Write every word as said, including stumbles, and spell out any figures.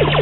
You